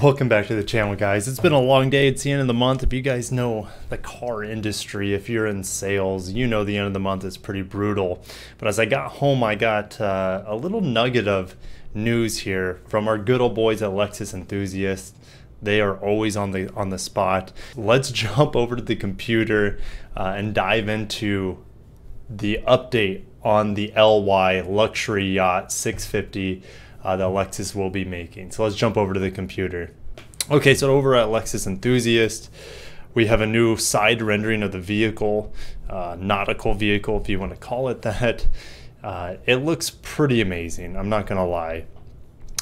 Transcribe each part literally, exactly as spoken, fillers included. Welcome back to the channel, guys. It's been a long day. It's the end of the month. If you guys know the car industry, if you're in sales, you know the end of the month is pretty brutal. But as I got home, I got uh, a little nugget of news here from our good old boys at Lexus Enthusiast. They are always on the on the spot. Let's jump over to the computer uh, and dive into the update on the L Y luxury yacht six fifty Uh, that Lexus will be making. So let's jump over to the computer. Okay, so over at Lexus Enthusiast, we have a new side rendering of the vehicle, uh, nautical vehicle, if you want to call it that. Uh, it looks pretty amazing, I'm not gonna lie.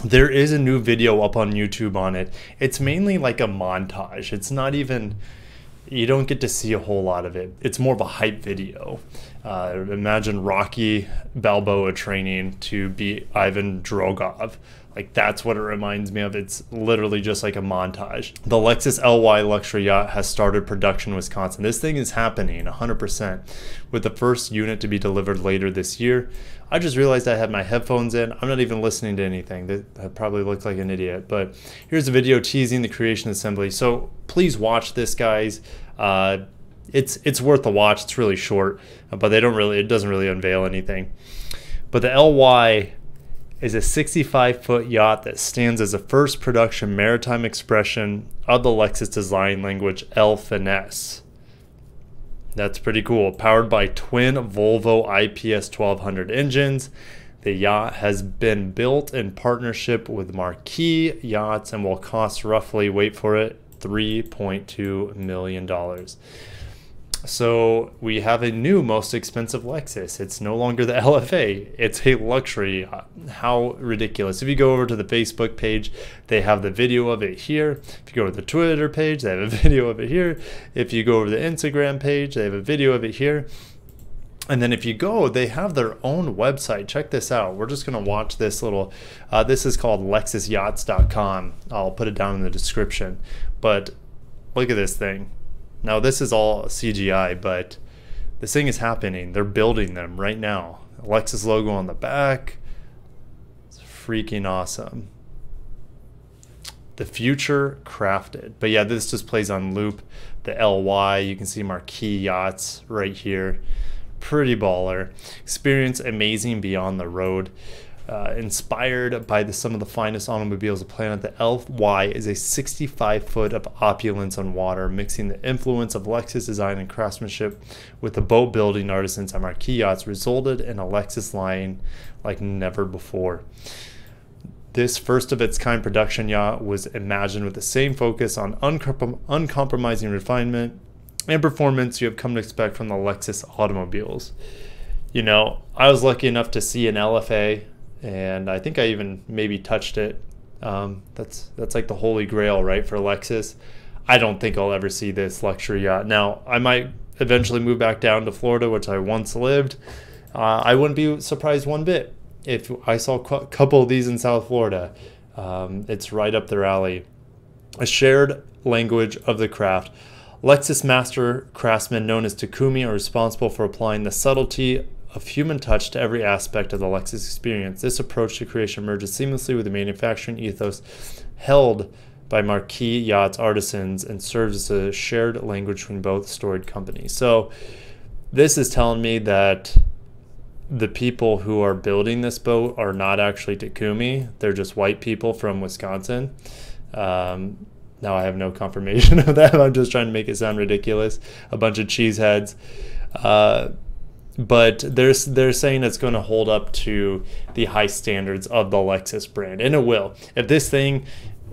There is a new video up on YouTube on it. It's mainly like a montage. It's not even, you don't get to see a whole lot of it. It's more of a hype video. Uh, imagine Rocky Balboa training to beat Ivan Drogov. Like, that's what it reminds me of. It's literally just like a montage. The Lexus L Y luxury yacht has started production in Wisconsin. This thing is happening one hundred percent with the first unit to be delivered later this year. I just realized I had my headphones in. I'm not even listening to anything. That probably looked like an idiot, but here's a video teasing the creation assembly. So please watch this, guys. Uh, it's it's worth a watch. It's really short, but they don't really, it doesn't really unveil anything. But the L Y is a sixty-five foot yacht that stands as the first production maritime expression of the Lexus design language L-Finesse. That's pretty cool. Powered by twin Volvo I P S twelve hundred engines, the yacht has been built in partnership with Marquis Yachts and will cost roughly, wait for it, three point two million dollars. So we have a new most expensive Lexus. It's no longer the L F A, it's a luxury yacht. How ridiculous. If you go over to the Facebook page, they have the video of it here. If you go to the Twitter page, they have a video of it here. If you go over the Instagram page, they have a video of it here. And then if you go, they have their own website. Check this out. We're just gonna watch this little, uh, this is called Lexus Yachts dot com. I'll put it down in the description. But look at this thing. Now this is all C G I, but this thing is happening. They're building them right now. Lexus logo on the back. It's freaking awesome. The future crafted. But yeah, this just plays on loop. The L Y, you can see Marquis Yachts right here. Pretty baller. Experience amazing beyond the road. Uh, inspired by the, some of the finest automobiles of the planet, the L Y is a sixty-five foot of opulence on water, mixing the influence of Lexus design and craftsmanship with the boat building artisans at Marquis Yachts resulted in a Lexus line like never before. This first of its kind production yacht was imagined with the same focus on uncom uncompromising refinement and performance you have come to expect from the Lexus automobiles. You know, I was lucky enough to see an L F A, and I think I even maybe touched it. Um, that's that's like the holy grail, right, for Lexus. I don't think I'll ever see this luxury yacht. Now, I might eventually move back down to Florida, which I once lived. Uh, I wouldn't be surprised one bit if I saw a couple of these in South Florida. Um, it's right up their alley. A shared language of the craft. Lexus master craftsmen known as Takumi are responsible for applying the subtlety of human touch to every aspect of the Lexus experience. This approach to creation merges seamlessly with the manufacturing ethos held by Marquis Yachts artisans and serves as a shared language between both storied companies. So this is telling me that the people who are building this boat are not actually Takumi. They're just white people from Wisconsin. Um, now I have no confirmation of that. I'm just trying to make it sound ridiculous. A bunch of cheeseheads. Uh, But they're, they're saying it's going to hold up to the high standards of the Lexus brand. And it will. If this thing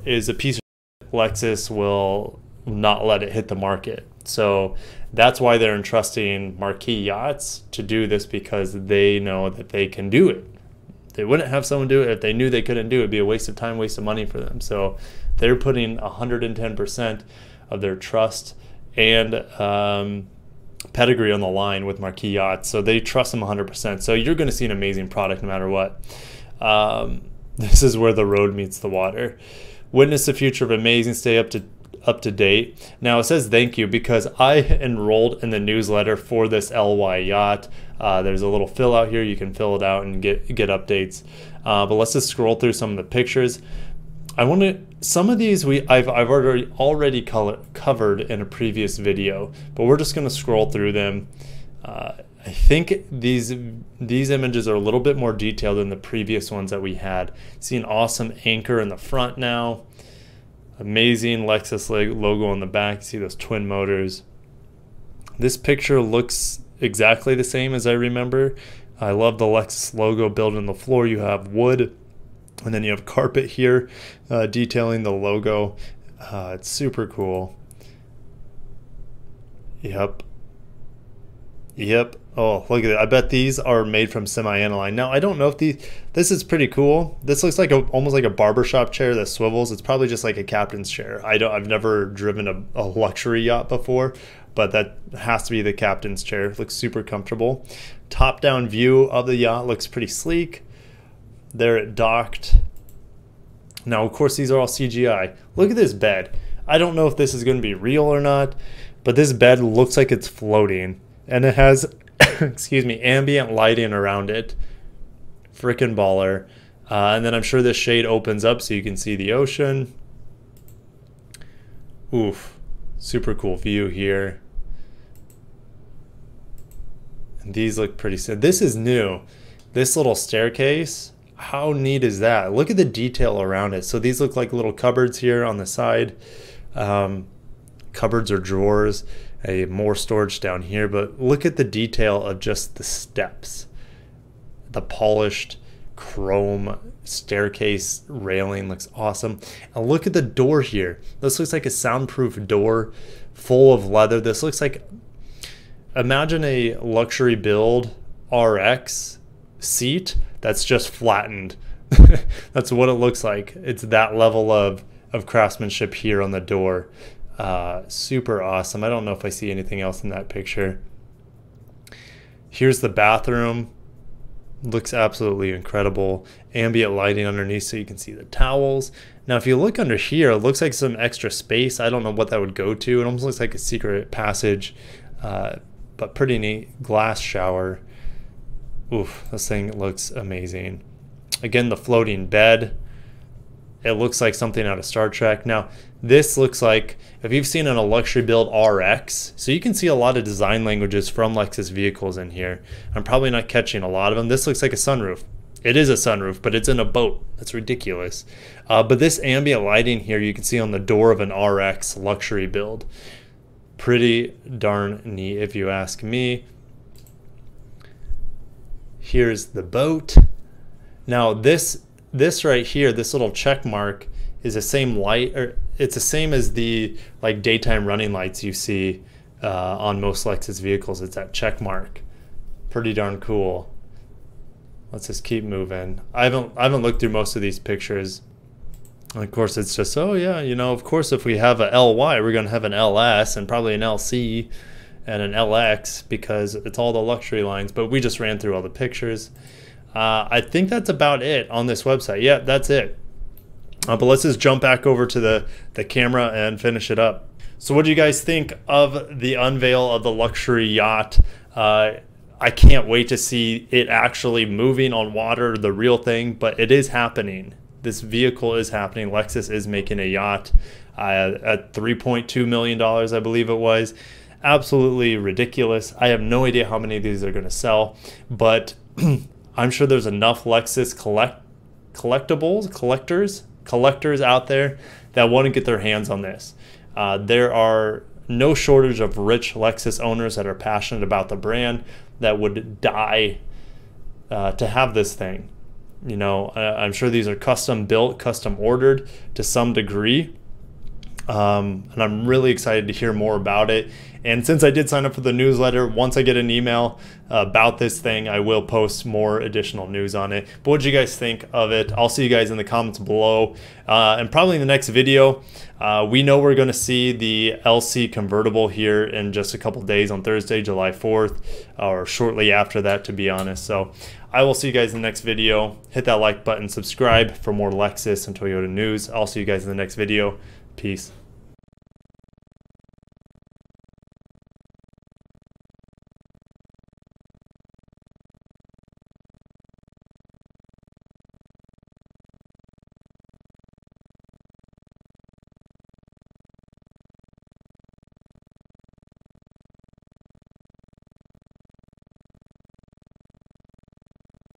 is a piece of shit, Lexus will not let it hit the market. So that's why they're entrusting Marquis Yachts to do this, because they know that they can do it. They wouldn't have someone do it if they knew they couldn't do it. It'd be a waste of time, waste of money for them. So they're putting one hundred ten percent of their trust and um, pedigree on the line with Marquis Yachts, so they trust them one hundred percent. So you're going to see an amazing product no matter what. Um, this is where the road meets the water. Witness the future of amazing. Stay up to up to date. Now it says thank you because I enrolled in the newsletter for this L Y yacht. Uh, there's a little fill out here. You can fill it out and get get updates. Uh, but let's just scroll through some of the pictures. I want to, some of these we I've, I've already, already color, covered in a previous video, but we're just going to scroll through them. Uh, I think these, these images are a little bit more detailed than the previous ones that we had. See an awesome anchor in the front now. Amazing Lexus logo on the back. See those twin motors. This picture looks exactly the same as I remember. I love the Lexus logo built in the floor. You have wood, and then you have carpet here uh, detailing the logo. Uh, it's super cool. Yep. Yep. Oh, look at that. I bet these are made from semi-aniline. Now, I don't know if these, this is pretty cool. This looks like a, almost like a barbershop chair that swivels. It's probably just like a captain's chair. I don't, I've never driven a, a luxury yacht before, but that has to be the captain's chair. It looks super comfortable. Top-down view of the yacht looks pretty sleek. There it docked. Now, of course, these are all C G I. Look at this bed. I don't know if this is going to be real or not, but this bed looks like it's floating. And it has, excuse me, ambient lighting around it. Frickin' baller. Uh, and then I'm sure this shade opens up so you can see the ocean. Oof. Super cool view here. And these look pretty sick. This is new. This little staircase. How neat is that? Look at the detail around it. So these look like little cupboards here on the side. Um, cupboards or drawers. A more storage down here, but look at the detail of just the steps. The polished chrome staircase railing looks awesome. And look at the door here. This looks like a soundproof door full of leather. This looks like, imagine a luxury build R X seat that's just flattened. That's what it looks like. It's that level of, of craftsmanship here on the door. Uh, super awesome. I don't know if I see anything else in that picture. Here's the bathroom. Looks absolutely incredible. Ambient lighting underneath so you can see the towels. Now if you look under here, it looks like some extra space. I don't know what that would go to. It almost looks like a secret passage, uh, but pretty neat. Glass shower. Oof, this thing looks amazing. Again, the floating bed. It looks like something out of Star Trek. Now, this looks like, if you've seen in a luxury build R X, so you can see a lot of design languages from Lexus vehicles in here. I'm probably not catching a lot of them. This looks like a sunroof. It is a sunroof, but it's in a boat. That's ridiculous. Uh, but this ambient lighting here, you can see on the door of an R X luxury build. Pretty darn neat, if you ask me. Here's the boat. Now, this This right here, this little check mark is the same light, or it's the same as the like daytime running lights you see uh, on most Lexus vehicles. It's that check mark. Pretty darn cool. Let's just keep moving. I haven't I haven't looked through most of these pictures. And of course, it's just, oh yeah, you know, of course, if we have a L Y, we're gonna have an L S and probably an L C and an L X because it's all the luxury lines. But we just ran through all the pictures. Uh, I think that's about it on this website. Yeah, that's it. Uh, but let's just jump back over to the, the camera and finish it up. So what do you guys think of the unveil of the luxury yacht? Uh, I can't wait to see it actually moving on water, the real thing, but it is happening. This vehicle is happening. Lexus is making a yacht uh, at three point two million dollars, I believe it was. Absolutely ridiculous. I have no idea how many of these are going to sell, but... I'm sure there's enough Lexus collect collectibles, collectors, collectors out there that want to get their hands on this. Uh, there are no shortage of rich Lexus owners that are passionate about the brand that would die uh, to have this thing. You know, I, I'm sure these are custom built, custom ordered to some degree. Um, and I'm really excited to hear more about it. And since I did sign up for the newsletter, once I get an email about this thing, I will post more additional news on it. But what did you guys think of it? I'll see you guys in the comments below. Uh, and probably in the next video, uh, we know we're going to see the L C convertible here in just a couple days on Thursday, July fourth, or shortly after that, to be honest. So I will see you guys in the next video. Hit that like button, subscribe for more Lexus and Toyota news. I'll see you guys in the next video. Peace.